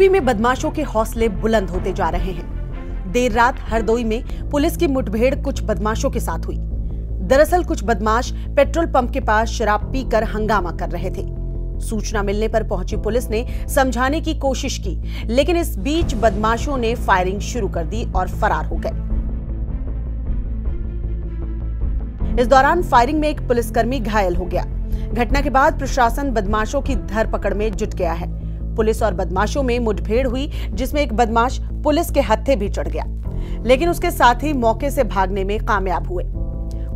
UP में बदमाशों के हौसले बुलंद होते जा रहे हैं। देर रात हरदोई में पुलिस की मुठभेड़ कुछ बदमाशों के साथ हुई। दरअसल कुछ बदमाश पेट्रोल पंप के पास शराब पीकर हंगामा कर रहे थे। सूचना मिलने पर पहुंची पुलिस ने समझाने की कोशिश की, लेकिन इस बीच बदमाशों ने फायरिंग शुरू कर दी और फरार हो गए। इस दौरान फायरिंग में एक पुलिसकर्मी घायल हो गया। घटना के बाद प्रशासन बदमाशों की धरपकड़ में जुट गया है। पुलिस और बदमाशों में मुठभेड़ हुई, जिसमें एक बदमाश पुलिस के हत्थे भी चढ़ गया, लेकिन उसके साथ ही मौके से भागने में कामयाब हुए।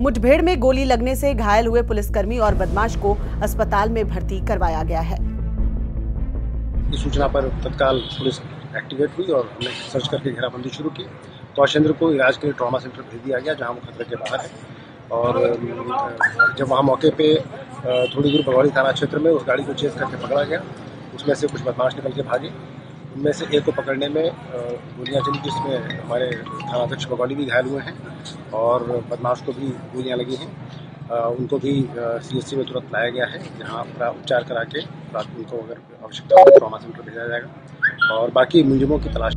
मुठभेड़ में गोली लगने से घायल हुए पुलिसकर्मी और बदमाश को अस्पताल में भर्ती करवाया गया है। इस सूचना पर तत्काल पुलिस एक्टिवेट हुई और हमने सर्च करके घेराबंदी शुरू की। कौशेंद्र को इलाज के लिए ट्रॉमा सेंटर भेज दिया गया, जहां वो खतरे के बाहर है। और जब वहां मौके पे थोड़ी दूर बगौड़ी थाना क्षेत्र में उस गाड़ी को चेस करके पकड़ा गया, उसमें से कुछ बदमाश निकल के भागे। उनमें से एक को पकड़ने में गोलियां चली, जिसमें हमारे थानाध्यक्ष बगौली भी घायल हुए हैं और बदमाश को भी गोलियां लगी हैं। उनको भी सीएचसी में तुरंत लाया गया है, जहां अपना उपचार करा के रात उनको अगर आवश्यकता हो ट्रॉमा सेंटर भेजा जाएगा और बाकी मुंजमों की तलाश।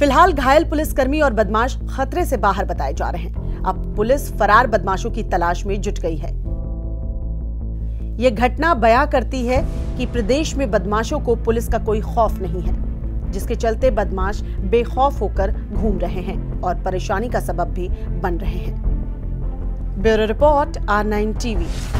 फिलहाल घायल पुलिसकर्मी और बदमाश खतरे से बाहर बताए जा रहे हैं। अब पुलिस फरार बदमाशों की तलाश में जुट गई है। यह घटना बयां करती है कि प्रदेश में बदमाशों को पुलिस का कोई खौफ नहीं है, जिसके चलते बदमाश बेखौफ होकर घूम रहे हैं और परेशानी का सबब भी बन रहे हैं। Bureau report R9 TV।